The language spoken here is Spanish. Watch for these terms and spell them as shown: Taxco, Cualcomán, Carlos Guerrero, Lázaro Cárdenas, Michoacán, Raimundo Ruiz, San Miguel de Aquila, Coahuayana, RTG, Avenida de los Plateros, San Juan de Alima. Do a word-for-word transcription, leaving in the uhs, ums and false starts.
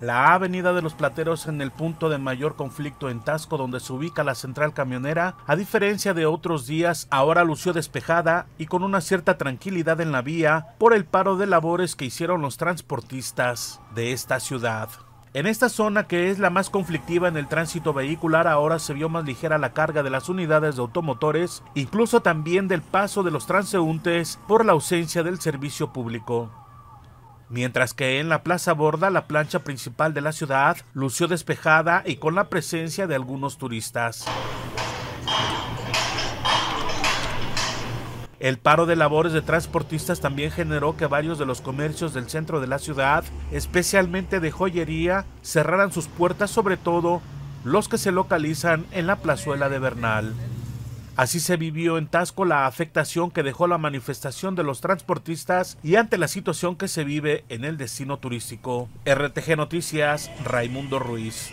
La Avenida de los Plateros, en el punto de mayor conflicto en Taxco, donde se ubica la central camionera, a diferencia de otros días, ahora lució despejada y con una cierta tranquilidad en la vía por el paro de labores que hicieron los transportistas de esta ciudad. En esta zona, que es la más conflictiva en el tránsito vehicular, ahora se vio más ligera la carga de las unidades de automotores, incluso también del paso de los transeúntes por la ausencia del servicio público. Mientras que en la Plaza Borda, la plancha principal de la ciudad, lució despejada y con la presencia de algunos turistas. El paro de labores de transportistas también generó que varios de los comercios del centro de la ciudad, especialmente de joyería, cerraran sus puertas, sobre todo los que se localizan en la plazuela de Bernal. Así se vivió en Taxco la afectación que dejó la manifestación de los transportistas y ante la situación que se vive en el destino turístico. R T G Noticias, Raimundo Ruiz.